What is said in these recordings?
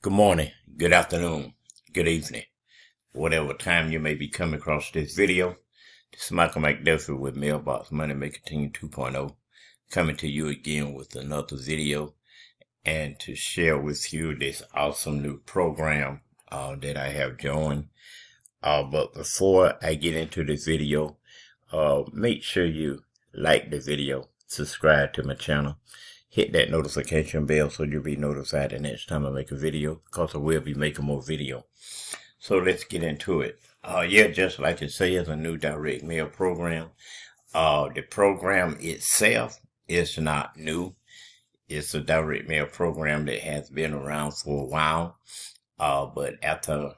Good morning, good afternoon, good evening, whatever time you may be coming across this video. This is Michael McDuffie with Mailbox Money Maker Team 2.0, coming to you again with another video and to share with you this awesome new program that I have joined. But before I get into this video, make sure you like the video, subscribe to my channel. Hit that notification bell so you'll be notified the next time I make a video, because I will be making more video. So let's get into it. Yeah, just like it says, a new direct mail program. The program itself is not new. It's a direct mail program that has been around for a while. But after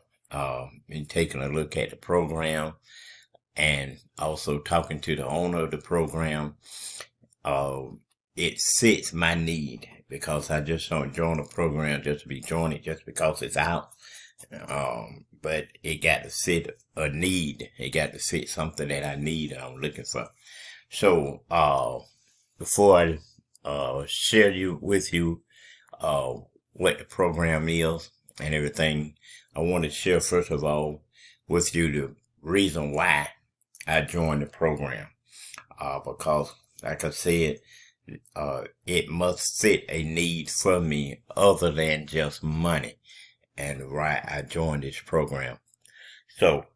taking a look at the program and also talking to the owner of the program, it fits my need, because I just don't join a program just to be joining just because it's out. But it got to fit a need. It got to fit something that I need and I'm looking for. So before I share with you what the program is and everything, I want to share first of all with you the reason why I joined the program. Because like I said, it must fit a need for me other than just money, and why I joined this program. So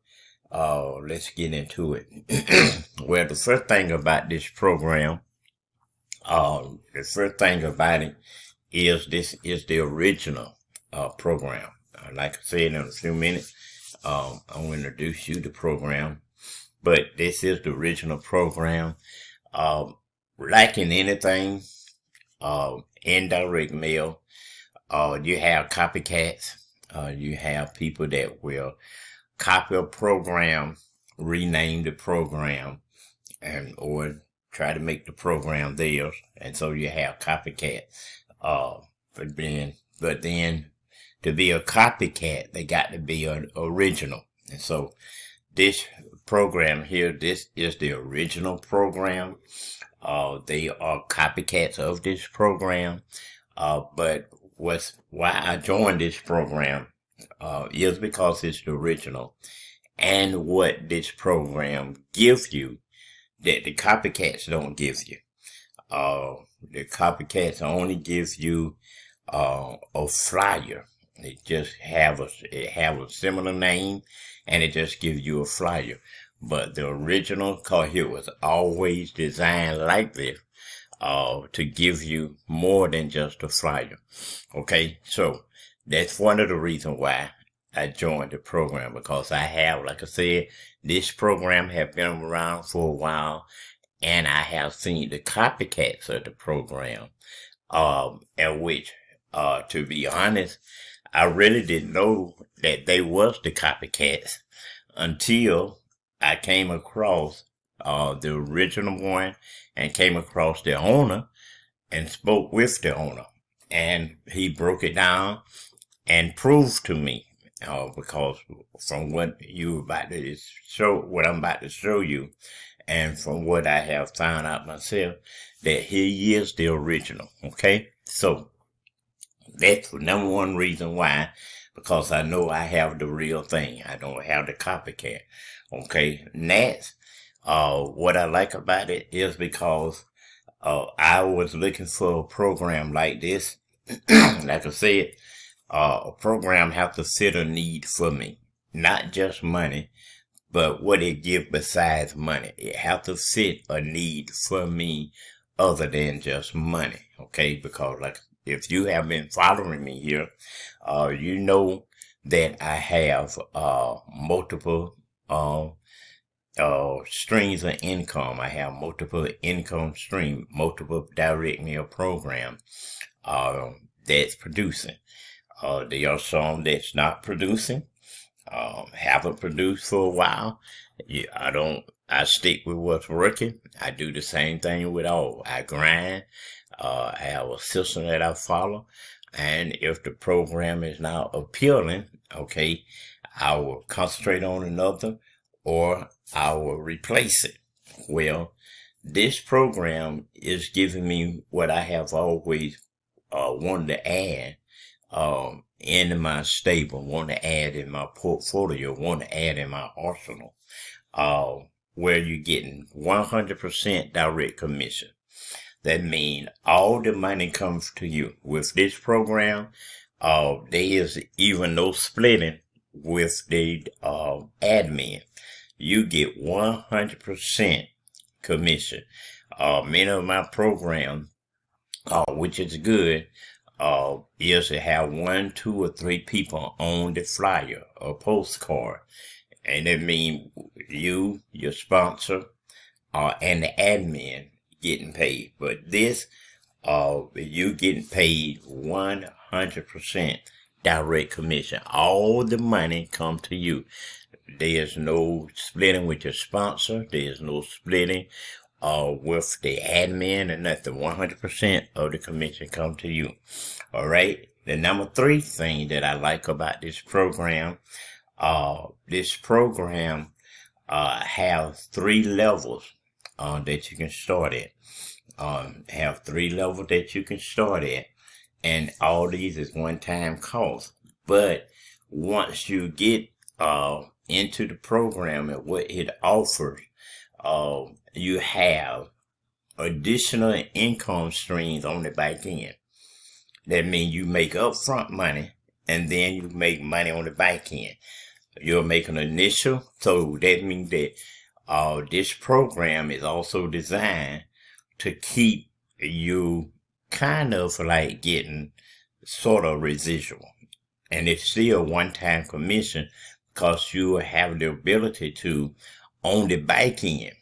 let's get into it. Well, the first thing about this program, the first thing about it is this is the original program. Like I said, in a few minutes, I'm going to introduce you to the program, but this is the original program. Lacking anything in direct mail, you have copycats. You have people that will copy a program, rename the program, and or try to make the program theirs, and so you have copycat. But then to be a copycat, they got to be an original, and so this program here, this is the original program. They are copycats of this program. But why I joined this program is because it's the original. And what this program gives you that the copycats don't give you. The copycats only give you a flyer. They just have it have a similar name, and it just gives you a flyer. But the original, because it was always designed like this, to give you more than just a flyer. Okay, so that's one of the reasons why I joined the program, because I have, like I said, this program has been around for a while, and I have seen the copycats of the program, at which, to be honest, I really didn't know that they was the copycats until I came across the original one and came across the owner and spoke with the owner. And he broke it down and proved to me, because from what you about to show, what I'm about to show you, and from what I have found out myself, that he is the original. Okay, so that's the number one reason why, because I know I have the real thing. I don't have the copycat. Okay, next, what I like about it is because I was looking for a program like this. Like I said, a program have to fit a need for me, not just money, but what it gives besides money. It have to fit a need for me other than just money. Okay, because like if you have been following me here, you know that I have multiple streams of income. I have multiple income stream, multiple direct mail program that's producing. There are some that's not producing, haven't produced for a while. Yeah, I stick with what's working. I do the same thing with all. I grind. I have a system that I follow, and if the program is not appealing, okay, I will concentrate on another, or I will replace it. Well, this program is giving me what I have always wanted to add in my stable, want to add in my portfolio, want to add in my arsenal, where you're getting 100% direct commission. That means all the money comes to you. With this program, there is even no splitting with the admin. You get 100% commission. Many of my programs, which is good, is to have 1, 2, or 3 people on the flyer or postcard. And that means you, your sponsor, and the admin getting paid. But this, you getting paid 100% direct commission. All the money come to you. There's no splitting with your sponsor. There's no splitting with the admin and nothing. 100% of the commission come to you. All right. The number 3 thing that I like about this program have 3 levels that you can start at. Have 3 levels that you can start at, and all these is one-time cost. But once you get into the program and what it offers, you have additional income streams on the back end. That means you make upfront money, and then you make money on the back end. You'll make an initial, so that means that this program is also designed to keep you kind of like getting sort of residual. And it's still one-time commission because you have the ability to on the back end.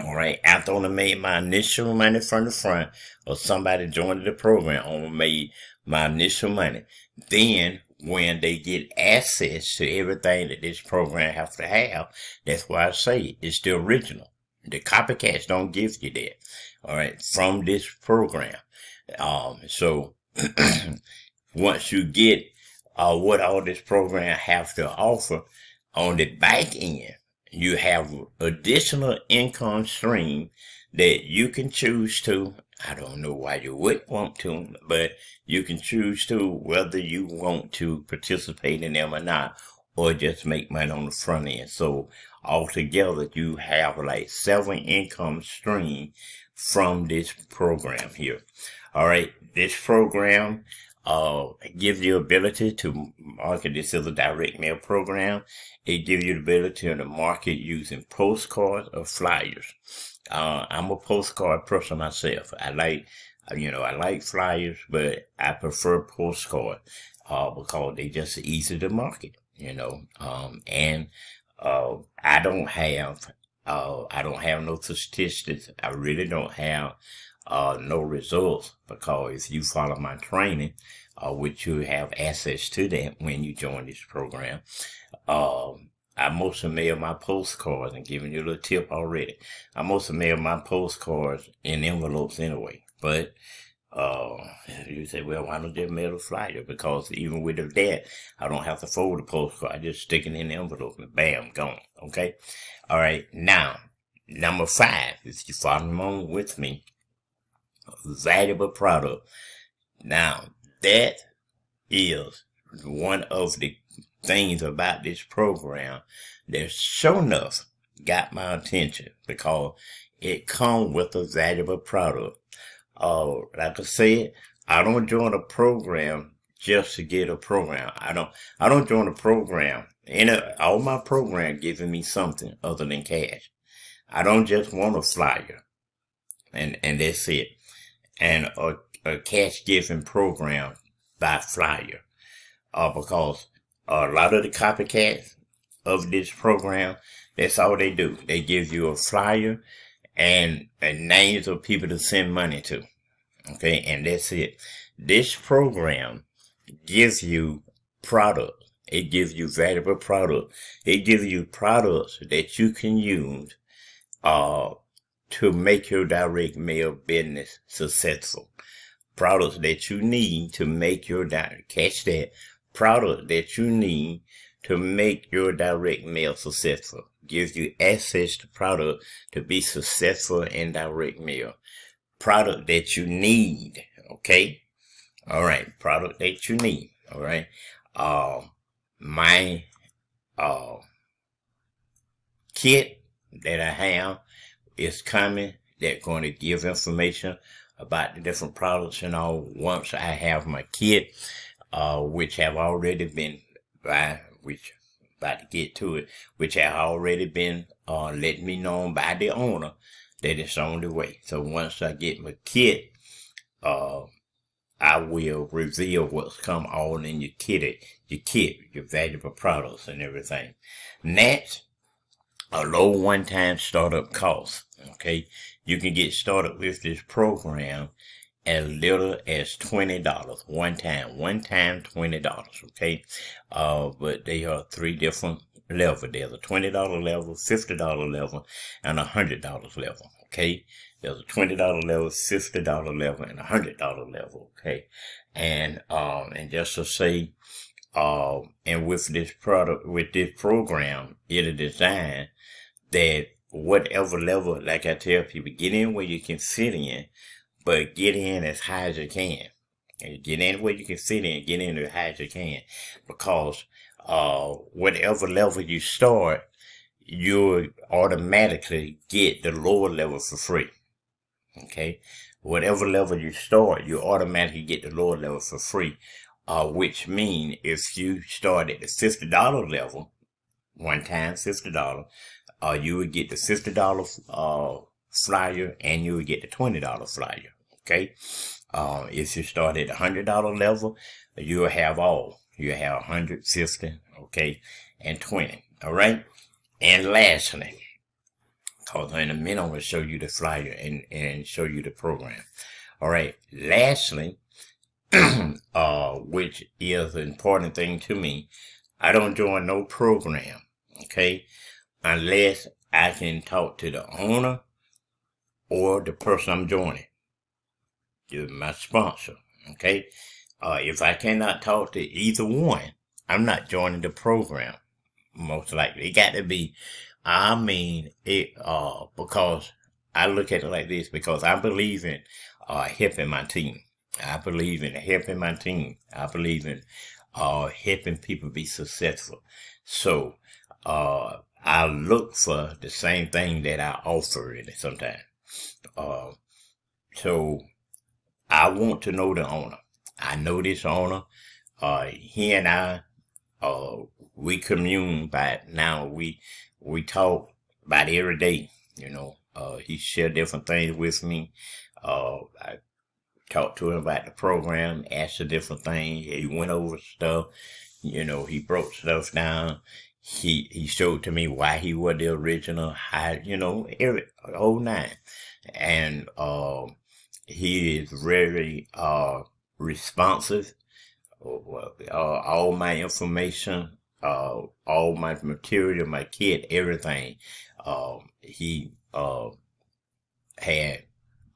All right, after I made my initial money from the front, or somebody joined the program, I made my initial money. Then when they get access to everything that this program has to have, that's why I say it's the original. The copycats don't give you that. All right, from this program. So once you get what all this program has to offer on the back end, you have additional income stream that you can choose to. I don't know why you would want to, but you can choose to whether you want to participate in them or not, or just make money on the front end. So altogether, you have like 7 income streams from this program here. All right, this program gives you ability to market. This is a direct mail program. It gives you the ability to market using postcards or flyers. I'm a postcard person myself. I like, you know, I like flyers, but I prefer postcard, because they just easy to market, you know, and, I don't have no statistics. I really don't have, no results, because if you follow my training, which you have access to that when you join this program, I mostly mail my postcards and giving you a little tip already. I mostly mail my postcards in envelopes anyway. But you say, well, why don't they mail a flyer? Because even with that, I don't have to fold the postcard. I just stick it in the envelope and bam, gone. Okay? All right. Now, number 5, if you follow along with me, valuable product. Now, that is one of the things about this program that sure enough got my attention, because it comes with a valuable product. Like I said, I don't join a program just to get a program. I don't join a program. All my program giving me something other than cash. I don't just want a flyer and that's it. And a cash giving program by flyer, because a lot of the copycats of this program, that's all they do. They give you a flyer and names of people to send money to. Okay, and that's it. This program gives you product. It gives you valuable product. It gives you products that you can use to make your direct mail business successful. Products that you need to make your direct, catch that, product that you need to make your direct mail successful. Gives you access to product to be successful in direct mail. Product that you need, okay? All right, product that you need. All right, my kit that I have is coming. That's going to give information about the different products and all. Once I have my kit, which have already been by which about to get to it, which have already been let me know by the owner that it's on the way. So once I get my kit, I will reveal what's come all in your kit, your valuable products and everything. Next, a low one-time startup cost. Okay, you can get started with this program as little as $20 one time $20. Okay, but they are three different levels. There's a $20 level, $50 level, and a $100 level. Okay, there's a $20 level, $50 level, and a $100 level. Okay, and just to say, and with this product, with this program, it is designed that whatever level, like I tell people, get in where you can fit in, but get in as high as you can. And get in where you can fit in, get in as high as you can, because whatever level you start, you'll automatically get the lower level for free. Okay, whatever level you start, you automatically get the lower level for free. Which mean if you start at the $50 level, one time $50, you would get the $50 flyer and you would get the $20 flyer. Okay, if you start at the $100 level, you'll have all. You have 150, okay, and 20. All right, and lastly, because in a minute I'm gonna show you the flyer and show you the program. All right, lastly. Which is an important thing to me. I don't join no program, okay, unless I can talk to the owner or the person I'm joining, my sponsor, okay. If I cannot talk to either one, I'm not joining the program. Most likely, it got to be. I mean, it because I look at it like this, because I believe in helping my team. I believe in helping my team. I believe in helping people be successful. So I look for the same thing that I offer in it sometimes. So I want to know the owner. I know this owner. He and I, we commune by now. We talk about every day. You know, he shared different things with me. I talk to him about the program, asked the different things. He went over stuff, you know, he broke stuff down. He showed to me why he was the original, how, you know, every whole nine. And he is very responsive. All my information, all my material, my kit, everything, he had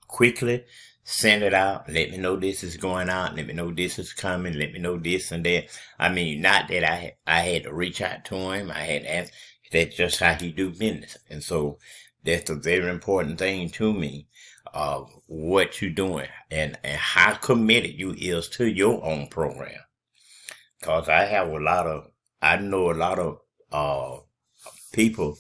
quickly send it out. Let me know this is going out. Let me know this is coming. Let me know this and that. I mean, not that I had to reach out to him. I had to ask. That's just how he do business. And so that's a very important thing to me, what you doing and how committed you is to your own program. Cause I have a lot of, I know a lot of, people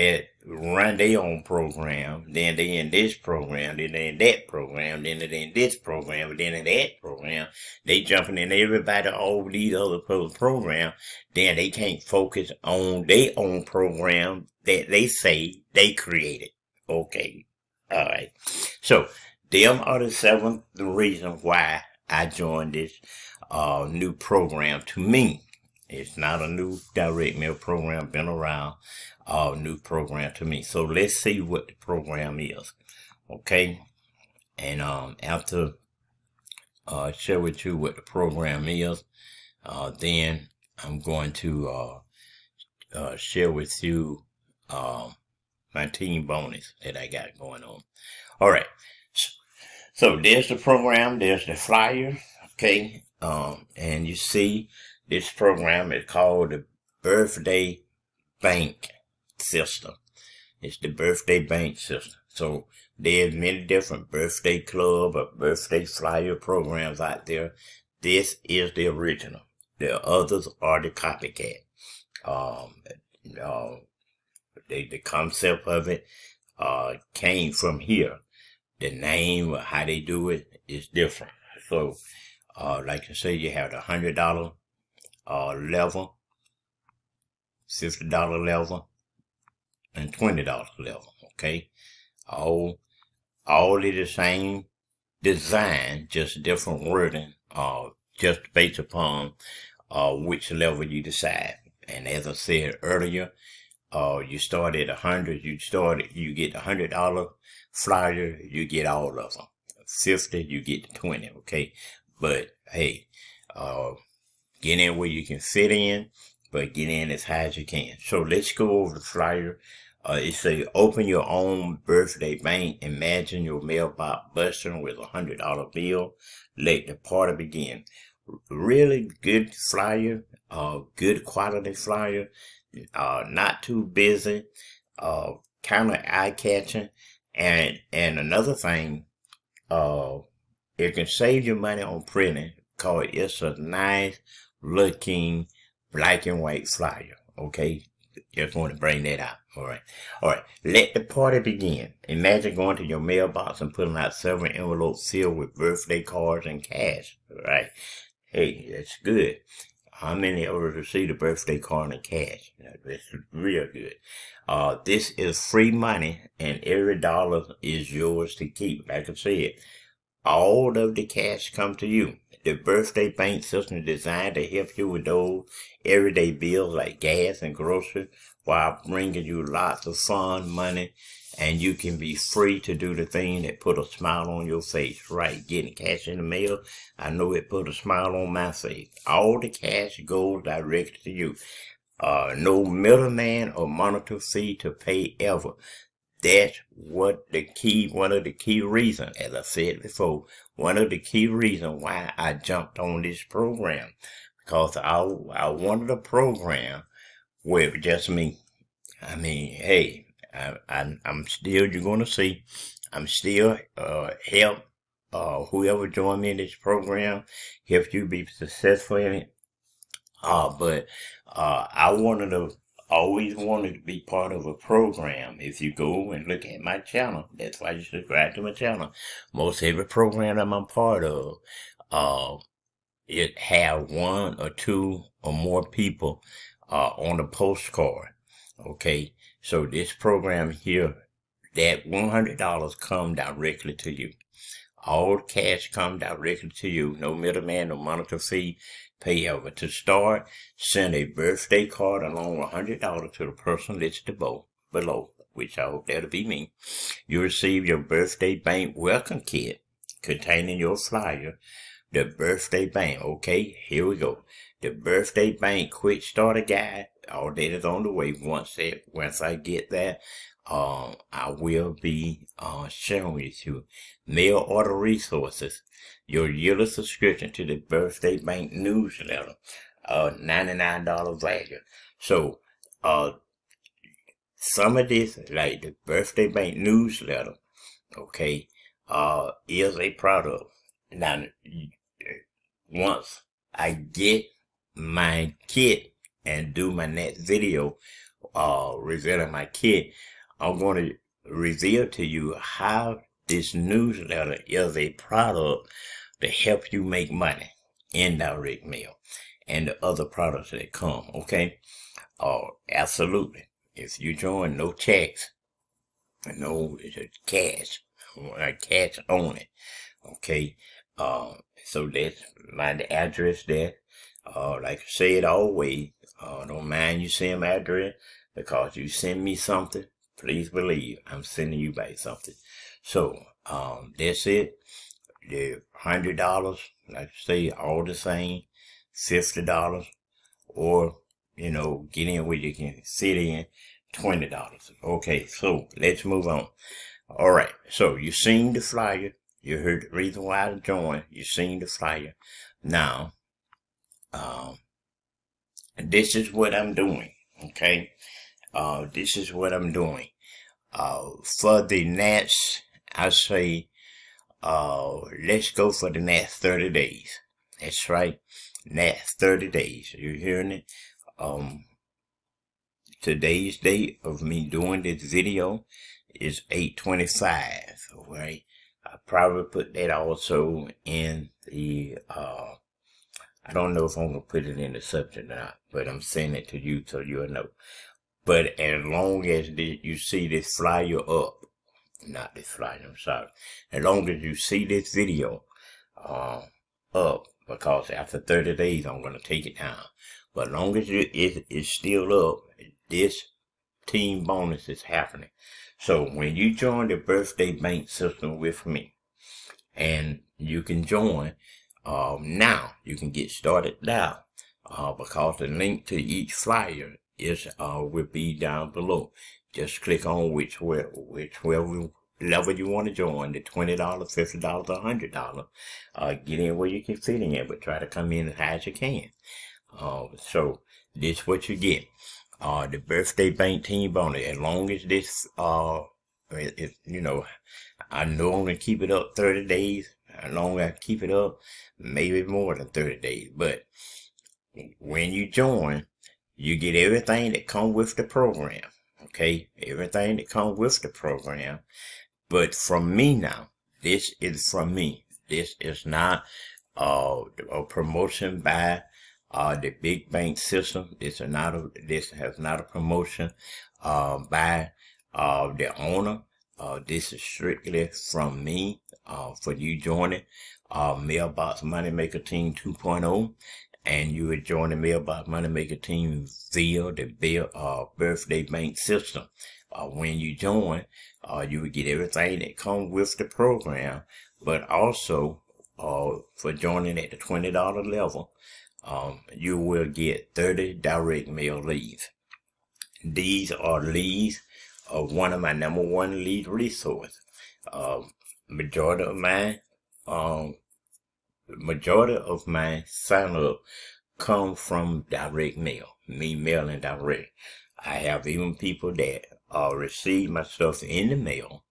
that run their own program, then they in this program, then they in that program, then they in this program, then in that program. They jumping in everybody all these other programs, then they can't focus on their own program that they say they created. Okay, all right. So them are the seven reasons why I joined this new program. To me, it's not a new direct mail program, been around. New program to me. So let's see what the program is. Okay. And after I share with you what the program is, then I'm going to share with you my team bonus that I got going on. All right. So there's the program. There's the flyer. Okay. And you see this program is called the Birthday Bank System. It's the Birthday Bank System. So There's many different birthday club or birthday flyer programs out there. This is the original. The others are the copycat. The concept of it came from here. The name or how they do it is different. So, like I say, you have the $100 level, $50 level, and $20 level. Okay, all is the same design, just different wording. Just based upon which level you decide. And as I said earlier, you start at 100. You get the $100 flyer. You get all of them. 50, you get the 20. Okay, but hey, get in where you can fit in, but get in as high as you can. So let's go over the flyer. It says open your own birthday bank. Imagine your mailbox busting with a $100 bill. Let the party begin. Really good flyer. Good quality flyer. Not too busy. Kind of eye catching. And another thing, it can save you money on printing, cause it's a nice looking black and white flyer. Okay, just want to bring that out. All right. Let the party begin. Imagine going to your mailbox and pulling out several envelopes filled with birthday cards and cash. All right. Hey, that's good. How many of us received a birthday card and cash? That's real good. This is free money, and every dollar is yours to keep. Like I said, all of the cash comes to you. The birthday bank system is designed to help you with those everyday bills like gas and groceries, while bringing you lots of fun, money, and you can be free to do the thing that put a smile on your face. Right, getting cash in the mail, I know it put a smile on my face. All the cash goes direct to you. No middleman or monitor fee to pay ever. That's what the key, one of the key reasons, as I said before, one of the key reasons why I jumped on this program. Because I wanted a program with just me. I mean, hey, I'm still, you're going to see, I'm still help whoever joined me in this program, help you be successful in it. But I wanted to, always wanted to be part of a program. If you go and look at my channel, that's why you subscribe to my channel. Most every program that I'm part of, it have one or two or more people on a postcard. Okay, so this program here, that $100 come directly to you. All cash come directly to you. No middleman, no monitor fee, pay ever. To start, send a birthday card along with $100 to the person listed below, which I hope that'll be me. You receive your birthday bank welcome kit containing your flyer, the birthday bank. Okay, here we go. The birthday bank quick starter guide. All that is on the way. Once I get that, I will be sharing with you. Mail order resources. Your yearly subscription to the birthday bank newsletter. $99 value. So, some of this, like the birthday bank newsletter, okay, is a product. Now, once I get my kit and do my next video revealing my kit, I'm going to reveal to you how this newsletter is a product to help you make money in direct mail and the other products that come. Okay, absolutely. If you join, no checks, no cash, cash only. Okay, so that's my address there. Like I said always, don't mind you send my address, because you send me something, please believe I'm sending you back something. So, that's it. The $100, like I say, all the same, $50, or, you know, get in where you can sit in, $20. Okay, so let's move on. All right, so you seen the flyer. You heard the reason why I joined. You seen the flyer. Now, this is what I'm doing. Okay, this is what I'm doing. For the next I say, let's go for the next 30 days. That's right, next 30 days. You're hearing it? Today's date of me doing this video is 8/25, right? I probably put that also in the, I don't know if I'm going to put it in the subject or not, but I'm sending it to you so you'll know. But as long as you see this flyer up, not this flyer, I'm sorry. As long as you see this video up, because after 30 days, I'm going to take it down. But as long as it's still up, this team bonus is happening. So when you join the Birthday Bank System with me, and you can join now, you can get started now, because the link to each flyer is will be down below. Just click on whichever level you want to join, the $20, $50, or $100. Get in where you can fit in, but try to come in as high as you can. So this is what you get. The Birthday Bank team bonus. As long as this, if you I know I'm gonna keep it up 30 days. As long as I keep it up, maybe more than 30 days. But when you join, you get everything that comes with the program. Okay, everything that comes with the program. But from me now, this is from me. This is not a promotion by the big bank system. This has not a promotion by the owner. This is strictly from me for you joining Mailbox Money Maker Team 2.0, and you would join the Mailbox Money Maker Team via the Birthday Bank System. When you join, you would get everything that comes with the program, but also for joining at the $20 level, you will get 30 direct mail leads. These are leads of one of my #1 lead resources. Majority of my sign up come from direct mail, me mailing direct. I have even people that receive my stuff in the mail,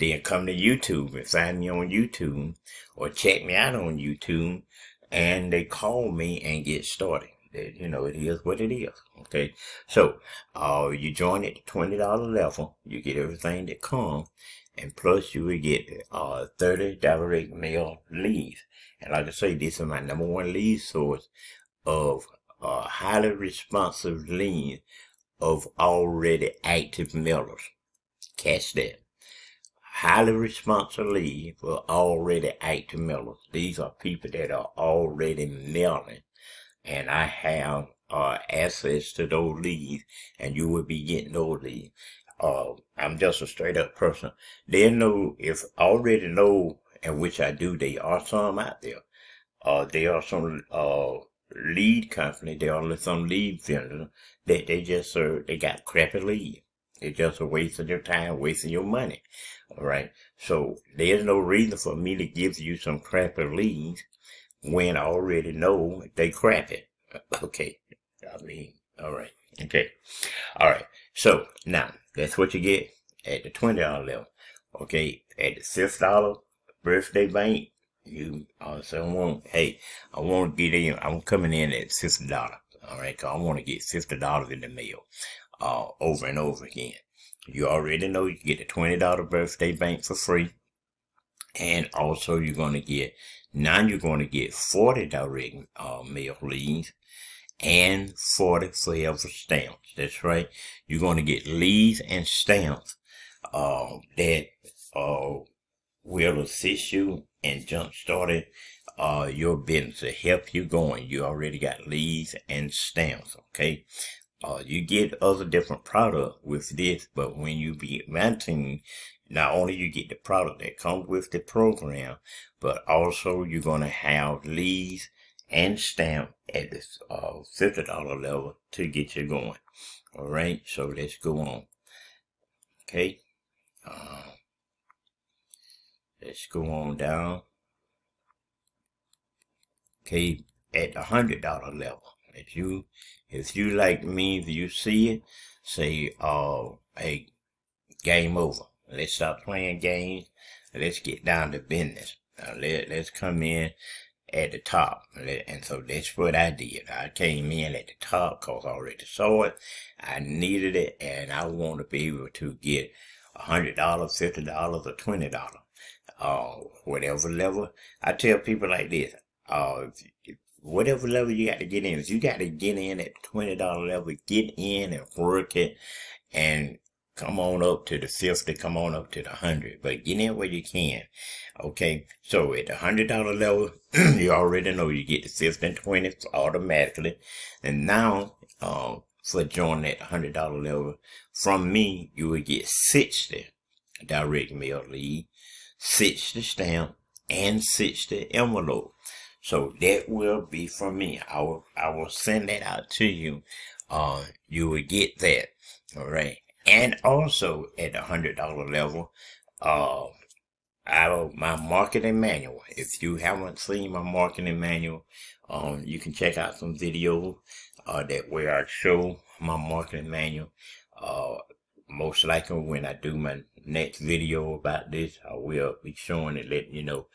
then come to YouTube and find me on YouTube or check me out on YouTube, and they call me and get started. It is what it is. Okay, so you join at the $20 level, you get everything that comes, and plus you will get 30 direct mail leads. And like I say, this is my #1 lead source of highly responsive leads of already active mailers. Catch that. Highly responsive leads for already active mailers. These are people that are already mailing, and I have access to those leads, and you will be getting those leads. I'm just a straight up person. They know if already know, and which I do. They are some out there. They are some lead company. They are some lead vendors that they just serve. They got crappy leads. It's just a waste of your time, wasting your money. All right. So there's no reason for me to give you some crappy leads when I already know they crappy. Okay. I mean, all right. Okay. All right. So now that's what you get at the $20 level. Okay. At the $6 Birthday Bank, you also want, hey, I want to get in. I'm coming in at $50. All right. Cause I want to get $50 in the mail. Over and over again. You already know you get the $20 Birthday Bank for free, and also you're going to get, now you're going to get 40 direct mail leads and 40 forever stamps. That's right, you're going to get leads and stamps that will assist you and jump starting your business, to help you going. You already got leads and stamps. Okay. You get other different products with this, but when you be renting, not only you get the product that comes with the program, but also you're going to have leads and stamp at the $50 level to get you going. All right, so let's go on. Okay, let's go on down. Okay, at the $100 level. If you like me, if you see it, say, hey, game over. Let's stop playing games. let's get down to business. Now let's come in at the top. And so that's what I did. I came in at the top because I already saw it. I needed it, and I want to be able to get $100, $50, or $20, whatever level. I tell people like this, whatever level you got to get in. If you got to get in at $20 level, get in and work it, and come on up to the 50, come on up to the 100, but get in where you can. Okay, so at the $100 level, you already know you get the 50 and 20 automatically. And now, for joining at the $100 level, from me, you will get 60 direct mail lead, 60 stamp, and 60 envelope. So that will be from me. I will send that out to you. You will get that. All right. And also at the $100 level, my marketing manual. If you haven't seen my marketing manual, you can check out some videos that where I show my marketing manual. Most likely when I do my next video about this, I will be showing it, letting you know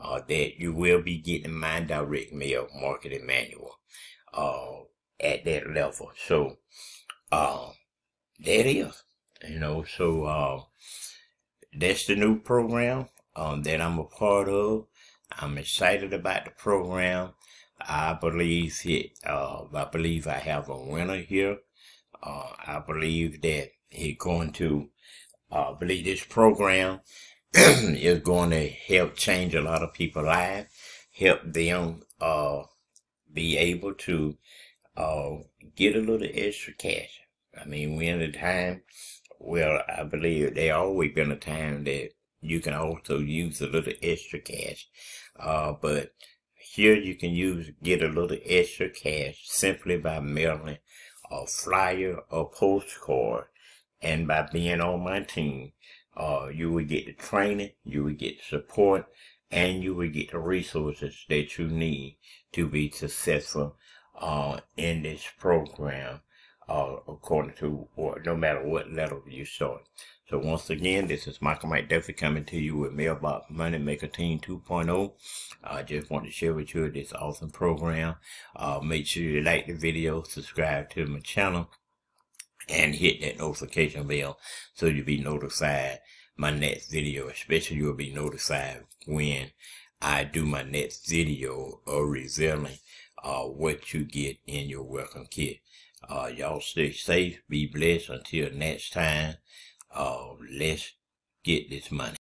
that you will be getting my direct mail marketing manual at that level. So that is, you know, so that's the new program that I'm a part of. I'm excited about the program. I believe I have a winner here. I believe that he's going to, believe this program is going to help change a lot of people's lives, help them be able to get a little extra cash. I mean, we're in a time, well, I believe there always been a time that you can also use a little extra cash. But here you can get a little extra cash simply by mailing a flyer or postcard. And by being on my team, you will get the training, you will get the support, and you will get the resources that you need to be successful in this program. According to, or no matter what level you start. So once again, this is Michael McDuffie coming to you with Mailbox Money Maker Team 2.0. I just want to share with you this awesome program. Make sure you like the video, subscribe to my channel, and hit that notification bell so you'll be notified my next video. Especially you'll be notified when I do my next video of revealing what you get in your welcome kit. Y'all stay safe, be blessed until next time. Let's get this money.